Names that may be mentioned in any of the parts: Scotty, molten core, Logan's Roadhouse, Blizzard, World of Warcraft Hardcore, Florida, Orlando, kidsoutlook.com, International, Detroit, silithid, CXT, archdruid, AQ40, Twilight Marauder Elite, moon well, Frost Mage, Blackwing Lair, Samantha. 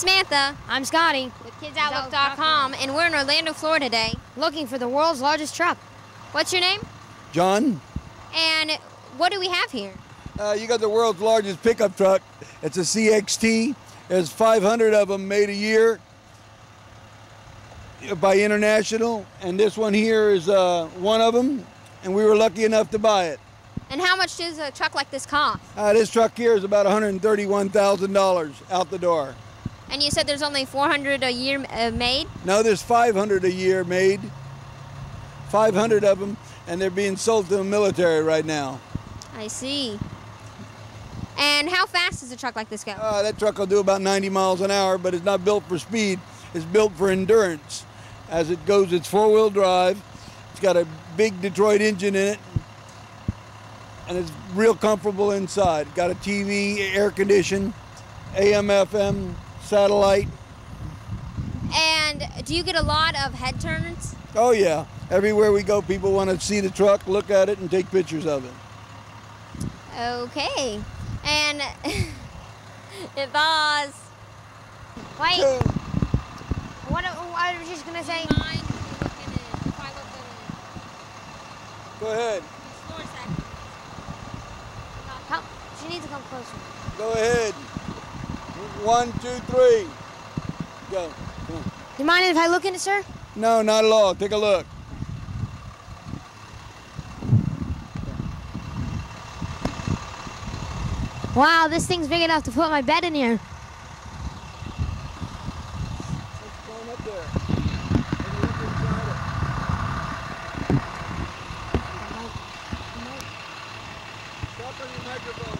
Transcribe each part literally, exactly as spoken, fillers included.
Samantha. I'm Scotty with kids outlook dot com, and we're in Orlando, Florida today looking for the world's largest truck. What's your name? John. And what do we have here? Uh, you got the world's largest pickup truck. It's a C X T. There's five hundred of them made a year by International, and this one here is uh, one of them, and we were lucky enough to buy it. And how much does a truck like this cost? Uh, this truck here is about one hundred thirty-one thousand dollars out the door. And you said there's only four hundred a year uh, made? No, there's five hundred a year made, five hundred of them, and they're being sold to the military right now. I see. And how fast does a truck like this go? Uh, that truck will do about ninety miles an hour, but it's not built for speed. It's built for endurance. As it goes, it's four-wheel drive. It's got a big Detroit engine in it, and it's real comfortable inside. Got a T V, air conditioning, A M F M. Satellite. And do you get a lot of head turns? Oh yeah, everywhere we go people want to see the truck, look at it, and take pictures of it. Okay, and it was... Wait, so, what I was just going to say... Mind looking in, if I look in. Go ahead. Help. She needs to come closer. Go ahead. One, two, three. Go. Go. You mind if I look in it, sir? No, not at all. Take a look. Wow, this thing's big enough to put my bed in here. What's going up there? Take a look inside it. Come on. Come on. Stop on your microphone.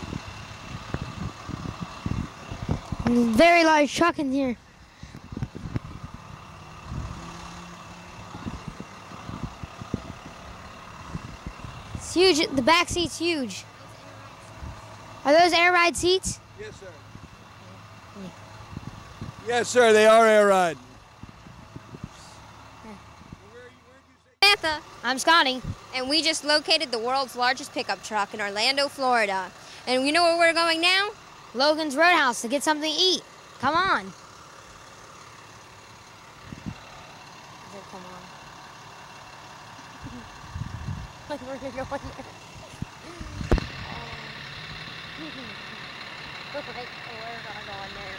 Very large truck in here. It's huge. The back seat's huge. Are those air ride seats? Yes, sir. Yeah. Yes, sir. They are air ride. Samantha. I'm Scotty. And we just located the world's largest pickup truck in Orlando, Florida. And you know where we're going now? Logan's Roadhouse to get something to eat. Come on. Come on. Like we're going to go in there. We're going to go in there.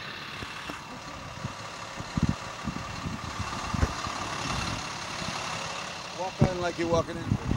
Walk on like you're walking in.